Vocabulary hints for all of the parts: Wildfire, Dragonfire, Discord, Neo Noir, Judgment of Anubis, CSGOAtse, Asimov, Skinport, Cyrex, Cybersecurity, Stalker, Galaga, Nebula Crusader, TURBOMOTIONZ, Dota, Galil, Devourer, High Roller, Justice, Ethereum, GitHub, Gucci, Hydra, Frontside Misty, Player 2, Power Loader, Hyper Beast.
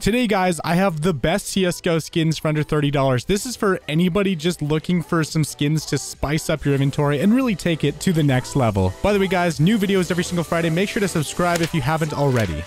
Today, guys, I have the best CSGO skins for under $30. This is for anybody just looking for some skins to spice up your inventory and really take it to the next level. By the way, guys, new videos every single Friday. Make sure to subscribe if you haven't already.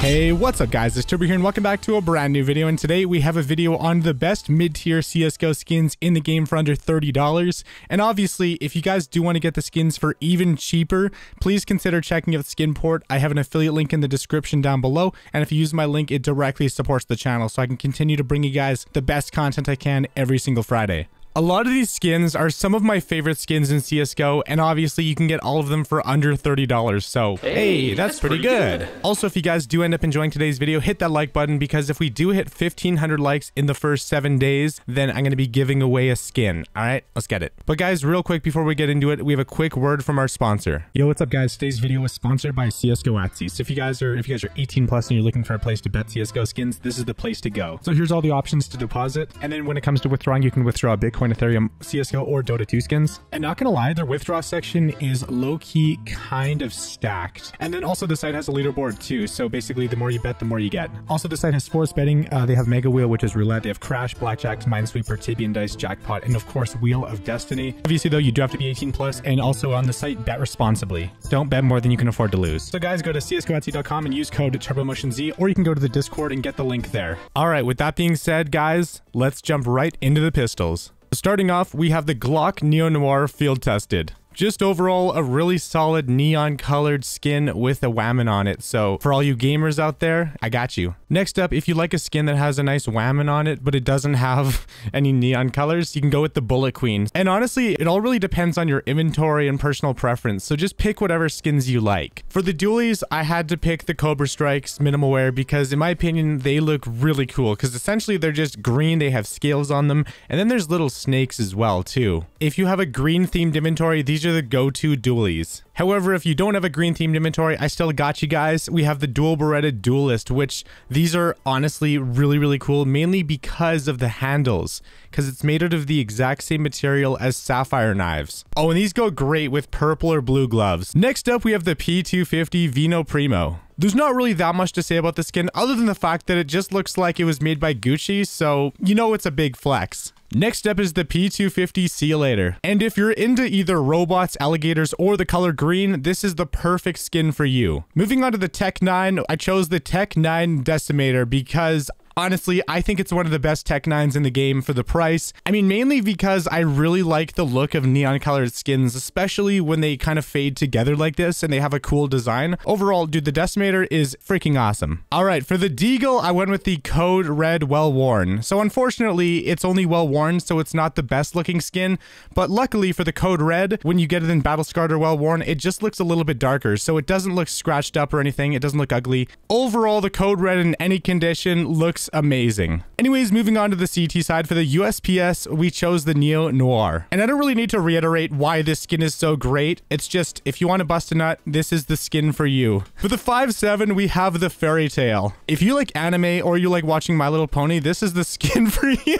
Hey, what's up, guys? It's Turbo here and welcome back to a brand new video. And today we have a video on the best mid-tier CSGO skins in the game for under $30. And obviously, if you guys do want to get the skins for even cheaper, please consider checking out Skinport. I have an affiliate link in the description down below. And if you use my link, it directly supports the channel, so I can continue to bring you guys the best content I can every single Friday. A lot of these skins are some of my favorite skins in CSGO, and obviously you can get all of them for under $30, so hey, that's pretty good. Also, if you guys do end up enjoying today's video, hit that like button, because if we do hit 1,500 likes in the first 7 days, then I'm going to be giving away a skin. All right, let's get it. But guys, real quick before we get into it, we have a quick word from our sponsor. Yo, what's up, guys? Today's video is sponsored by CSGOAtse. So if you guys are 18 plus and you're looking for a place to bet CSGO skins, this is the place to go. So here's all the options to deposit, and then when it comes to withdrawing, you can withdraw Bitcoin, Ethereum, CSGO, or Dota 2 skins. And not gonna lie, their withdraw section is low-key kind of stacked. And then also the site has a leaderboard too, so basically the more you bet, the more you get. Also, the site has sports betting. They have Mega Wheel, which is roulette. They have Crash, Blackjack, Minesweeper, Tibian Dice, Jackpot, and of course Wheel of Destiny. Obviously though, you do have to be 18 plus, and also on the site, bet responsibly. Don't bet more than you can afford to lose. So guys, go to csgoatse.com and use code TURBOMOTIONZ, or you can go to the Discord and get the link there. Alright, with that being said, guys, let's jump right into the pistols. Starting off, we have the Glock Neo Noir field tested. Just overall, a really solid neon colored skin with a whammon on it. So for all you gamers out there, I got you. Next up, if you like a skin that has a nice whammon on it, but it doesn't have any neon colors, you can go with the Bullet Queen. And honestly, it all really depends on your inventory and personal preference. So just pick whatever skins you like. For the dualies, I had to pick the Cobra Strikes minimal wear because in my opinion, they look really cool because essentially they're just green. They have scales on them. And then there's little snakes as well too. If you have a green themed inventory, these are the go-to dualies. However, if you don't have a green themed inventory, I still got you guys. We have the dual Beretta Duelist, which these are honestly really cool, mainly because of the handles, because it's made out of the exact same material as sapphire knives. Oh, and these go great with purple or blue gloves. Next up, we have the P250 Vino Primo. There's not really that much to say about the skin other than the fact that it just looks like it was made by Gucci, so you know it's a big flex. Next up is the P250 See You Later. And if you're into either robots, alligators, or the color green, this is the perfect skin for you. Moving on to the Tech 9, I chose the Tech 9 Decimator because honestly, I think it's one of the best Tech 9s in the game for the price. I mean, mainly because I really like the look of neon colored skins, especially when they kind of fade together like this and they have a cool design. Overall, dude, the Decimator is freaking awesome. All right, for the Deagle, I went with the Code Red Well Worn. So unfortunately, it's only well worn, so it's not the best looking skin. But luckily for the Code Red, when you get it in Battle Scarred or Well Worn, it just looks a little bit darker. So it doesn't look scratched up or anything. It doesn't look ugly. Overall, the Code Red in any condition looks amazing. Anyways, moving on to the CT side, for the USPS, we chose the Neo Noir. And I don't really need to reiterate why this skin is so great. It's just, if you want to bust a nut, this is the skin for you. For the 5.7, we have the Fairy Tale. If you like anime or you like watching My Little Pony, this is the skin for you.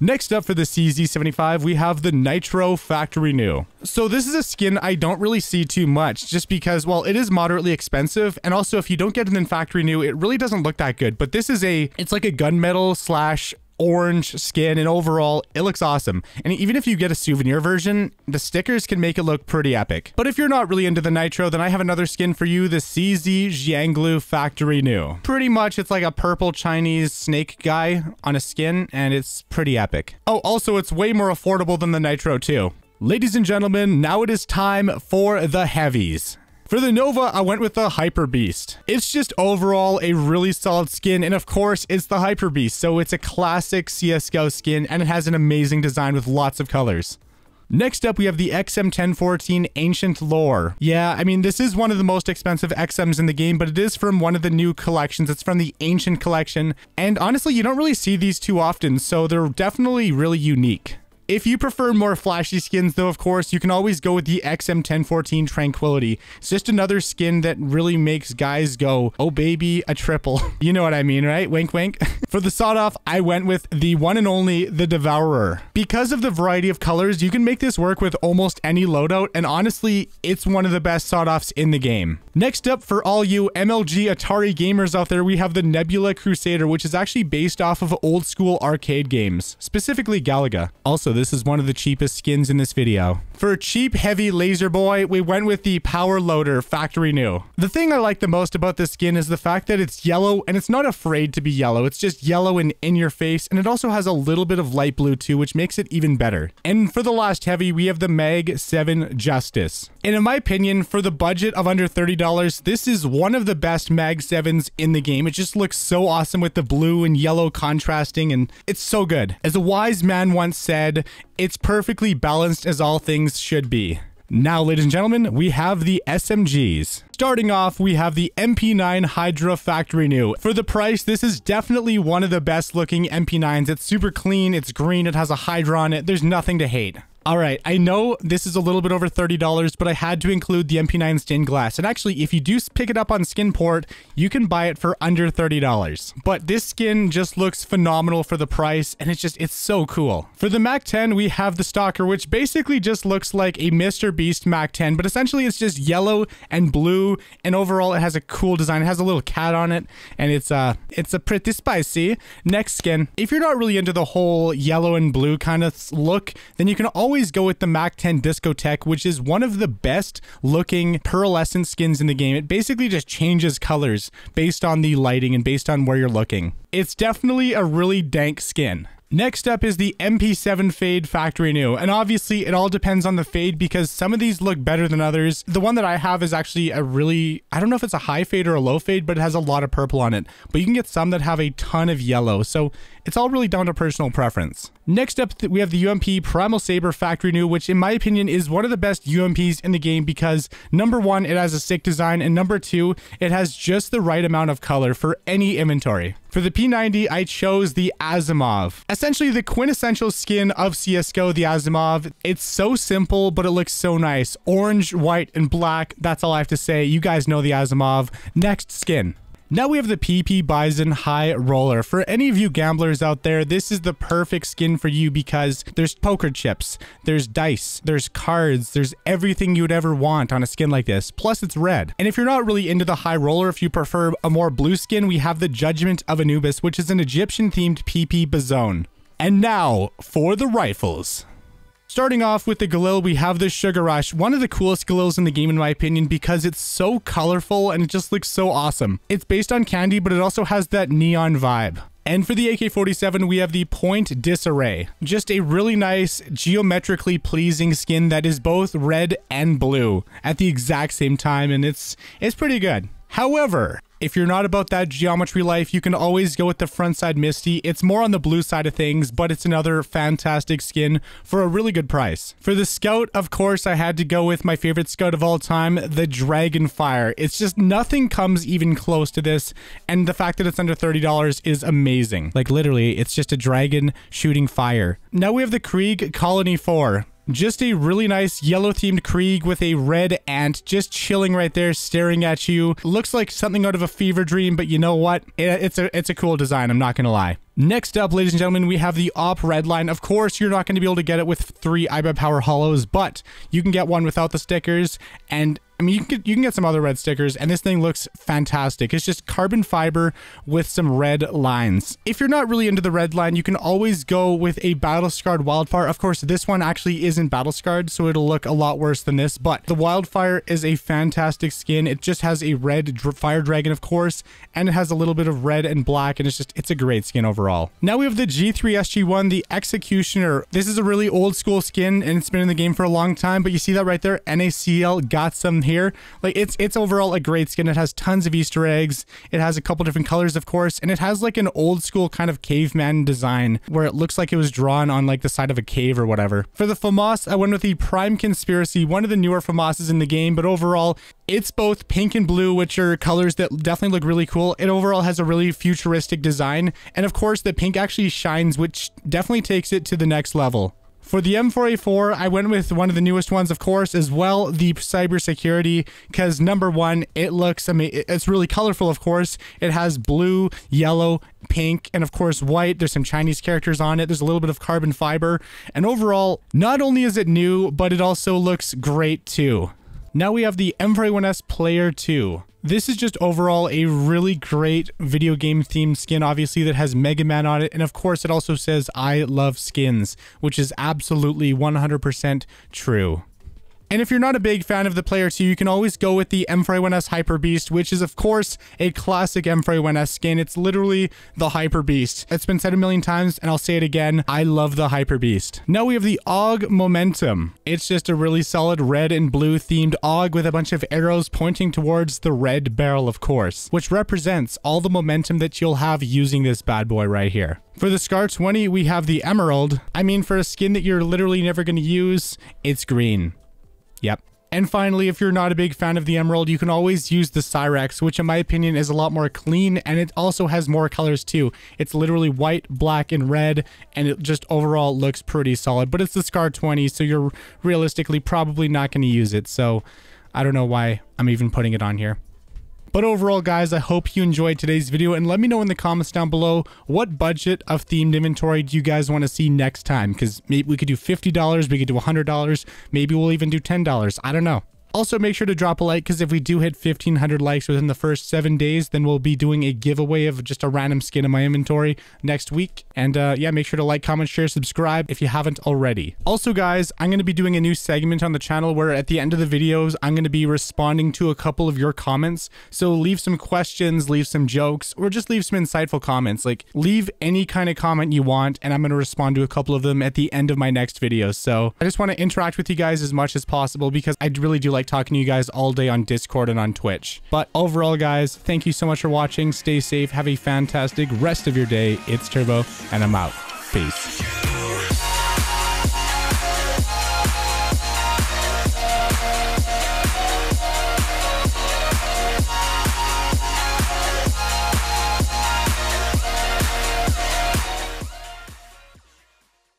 Next up, for the CZ75, we have the Nitro Factory New. So this is a skin I don't really see too much just because, well, it is moderately expensive. And also, if you don't get it in Factory New, it really doesn't look that good. But this is it's like a gunmetal slash orange skin, and overall it looks awesome. And even if you get a souvenir version, the stickers can make it look pretty epic. But if you're not really into the Nitro, then I have another skin for you, the CZ Jianglu Factory New. Pretty much it's like a purple Chinese snake guy on a skin, and it's pretty epic. Oh, also it's way more affordable than the Nitro too. Ladies and gentlemen, now it is time for the heavies. For the Nova, I went with the Hyper Beast. It's just overall a really solid skin, and of course, it's the Hyper Beast, so it's a classic CSGO skin, and it has an amazing design with lots of colors. Next up, we have the XM1014 Ancient Lore. Yeah, I mean, this is one of the most expensive XMs in the game, but it is from one of the new collections. It's from the Ancient Collection, and honestly, you don't really see these too often, so they're definitely really unique. If you prefer more flashy skins though, of course, you can always go with the XM1014 Tranquility. It's just another skin that really makes guys go, oh baby, a triple. You know what I mean, right? Wink, wink. For the sawed-off, I went with the one and only, the Devourer. Because of the variety of colors, you can make this work with almost any loadout, and honestly, it's one of the best sawed-offs in the game. Next up, for all you MLG Atari gamers out there, we have the Nebula Crusader, which is actually based off of old-school arcade games, specifically Galaga. Also, this is one of the cheapest skins in this video. For cheap, heavy laser boy, we went with the Power Loader, factory new. The thing I like the most about this skin is the fact that it's yellow, and it's not afraid to be yellow. It's just yellow and in your face, and it also has a little bit of light blue too, which makes it even better. And for the last heavy, we have the Mag 7 Justice. And in my opinion, for the budget of under $30, this is one of the best Mag 7s in the game. It just looks so awesome with the blue and yellow contrasting, and it's so good. As a wise man once said, it's perfectly balanced as all things should be. Now, ladies and gentlemen, we have the SMGs. Starting off, we have the MP9 Hydra factory new. For the price, this is definitely one of the best looking MP9s. It's super clean, it's green, it has a Hydra on it. There's nothing to hate. All right, I know this is a little bit over $30, but I had to include the MP9 Stained Glass. And actually, if you do pick it up on Skinport, you can buy it for under $30. But this skin just looks phenomenal for the price, and it's so cool. For the Mac 10, we have the Stalker, which basically just looks like a Mr. Beast Mac 10, but essentially it's just yellow and blue, and overall it has a cool design. It has a little cat on it, and it's a pretty spicy. Next skin. If you're not really into the whole yellow and blue kind of look, then you can always go with the Mac 10 Discotheque, which is one of the best looking pearlescent skins in the game. It basically just changes colors based on the lighting and based on where you're looking. It's definitely a really dank skin. Next up is the MP7 Fade factory new, and obviously it all depends on the fade because some of these look better than others. The one that I have is actually a really, I don't know if it's a high fade or a low fade, but it has a lot of purple on it. But you can get some that have a ton of yellow, so it's all really down to personal preference. Next up, we have the UMP Primal Saber factory new, which in my opinion is one of the best UMPs in the game because number one, it has a sick design, and number two, it has just the right amount of color for any inventory. For the P90, I chose the Asimov. Essentially the quintessential skin of CSGO, the Asimov. It's so simple, but it looks so nice. Orange, white, and black. That's all I have to say. You guys know the Asimov. Next skin. Now we have the PP Bison High Roller. For any of you gamblers out there, this is the perfect skin for you because there's poker chips, there's dice, there's cards, there's everything you would ever want on a skin like this. Plus it's red. And if you're not really into the High Roller, if you prefer a more blue skin, we have the Judgment of Anubis, which is an Egyptian themed PP Bison. And now for the rifles. Starting off with the Galil, we have the Sugar Rush, one of the coolest Galils in the game in my opinion because it's so colorful and it just looks so awesome. It's based on candy, but it also has that neon vibe. And for the AK-47, we have the Point Disarray. Just a really nice, geometrically pleasing skin that is both red and blue at the exact same time, and it's pretty good. However, if you're not about that geometry life, you can always go with the Frontside Misty. It's more on the blue side of things, but it's another fantastic skin for a really good price. For the Scout, of course, I had to go with my favorite Scout of all time, the Dragonfire. It's just nothing comes even close to this, and the fact that it's under $30 is amazing. Like literally, it's just a dragon shooting fire. Now we have the Krieg Colony 4. Just a really nice yellow themed Krieg with a red ant just chilling right there staring at you. Looks like something out of a fever dream, but you know what? It's a cool design, I'm not gonna lie. Next up, ladies and gentlemen, we have the OP Redline. Of course, you're not going to be able to get it with 3 iBuy Power Hollows, but you can get one without the stickers. And I mean, you can get some other red stickers, and this thing looks fantastic. It's just carbon fiber with some red lines. If you're not really into the red line, you can always go with a Battle Scarred Wildfire. Of course, this one actually isn't Battle Scarred, so it'll look a lot worse than this, but the Wildfire is a fantastic skin. It just has a red fire dragon, of course, and it has a little bit of red and black, and it's a great skin overall. Now we have the G3SG1, the Executioner. This is a really old school skin and it's been in the game for a long time, but you see that right there, NACL got some here. Like it's overall a great skin. It has tons of Easter eggs. It has a couple different colors, of course, and it has like an old school kind of caveman design where it looks like it was drawn on like the side of a cave or whatever. For the FAMAS, I went with the Prime Conspiracy, one of the newer FAMASs in the game, but overall, it's both pink and blue, which are colors that definitely look really cool. It overall has a really futuristic design. And of course, the pink actually shines, which definitely takes it to the next level. For the M4A4, I went with one of the newest ones, of course, as well, the cybersecurity, because number one, it looks, I mean, it's really colorful, of course. It has blue, yellow, pink, and of course white. There's some Chinese characters on it. There's a little bit of carbon fiber. And overall, not only is it new, but it also looks great too. Now we have the M4A1S Player 2. This is just overall a really great video game themed skin, obviously, that has Mega Man on it. And of course, it also says, I love skins, which is absolutely 100% true. And if you're not a big fan of the Player 2, you can always go with the M4A1S Hyper Beast, which is, of course, a classic M4A1S skin. It's literally the Hyper Beast. It's been said a million times, and I'll say it again. I love the Hyper Beast. Now we have the AUG Momentum. It's just a really solid red and blue themed AUG with a bunch of arrows pointing towards the red barrel, of course, which represents all the momentum that you'll have using this bad boy right here. For the SCAR 20, we have the Emerald. I mean, for a skin that you're literally never going to use, it's green. Yep. And finally, if you're not a big fan of the Emerald, you can always use the Cyrex, which in my opinion is a lot more clean, and it also has more colors too. It's literally white, black, and red, and it just overall looks pretty solid. But it's the SCAR 20, so you're realistically probably not going to use it, so I don't know why I'm even putting it on here. But overall, guys, I hope you enjoyed today's video, and let me know in the comments down below what budget of themed inventory do you guys want to see next time, because maybe we could do $50, we could do $100, maybe we'll even do $10. I don't know. Also, make sure to drop a like, because if we do hit 1,500 likes within the first 7 days, then we'll be doing a giveaway of just a random skin in my inventory next week. And yeah, make sure to like, comment, share, subscribe if you haven't already. Also, guys, I'm going to be doing a new segment on the channel where at the end of the videos, I'm going to be responding to a couple of your comments. So leave some questions, leave some jokes, or just leave some insightful comments. Like, leave any kind of comment you want, and I'm going to respond to a couple of them at the end of my next video. So I just want to interact with you guys as much as possible, because I really do like talking to you guys all day on Discord and on Twitch. But overall, guys, thank you so much for watching. Stay safe. Have a fantastic rest of your day. It's Turbo, and I'm out. Peace.